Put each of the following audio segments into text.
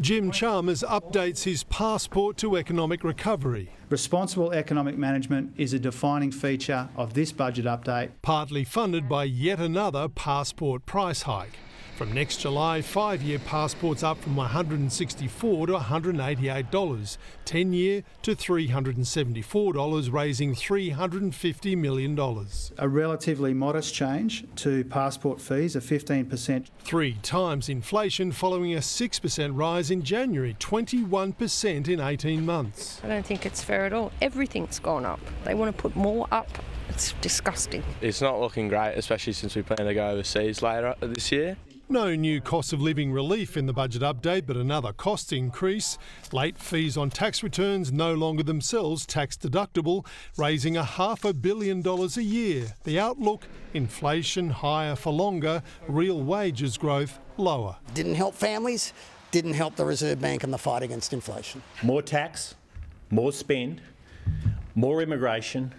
Jim Chalmers updates his passport to economic recovery. Responsible economic management is a defining feature of this budget update. Partly funded by yet another passport price hike. From next July, 5-year passports up from $164 to $188, 10-year to $374, raising $350 million. A relatively modest change to passport fees of 15%. 3 times inflation following a 6% rise in January, 21% in 18 months. I don't think it's fair at all. Everything's gone up. They want to put more up. It's disgusting. It's not looking great, especially since we plan to go overseas later this year. No new cost of living relief in the budget update, but another cost increase. Late fees on tax returns no longer themselves tax deductible, raising $500 million a year. The outlook, inflation higher for longer, real wages growth lower. Didn't help families, didn't help the Reserve Bank in the fight against inflation. More tax, more spend, more immigration,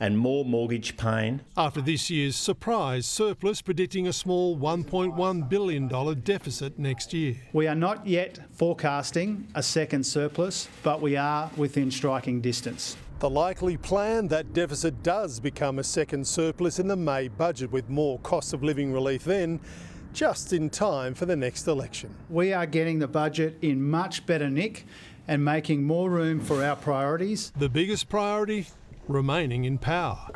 and more mortgage pain. After this year's surprise surplus, predicting a small $1.1 billion deficit next year. We are not yet forecasting a second surplus, but we are within striking distance. The likely plan, that deficit does become a second surplus in the May budget, with more cost of living relief then, just in time for the next election. We are getting the budget in much better nick and making more room for our priorities. The biggest priority? Remaining in power.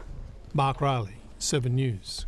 Mark Riley, 7 News.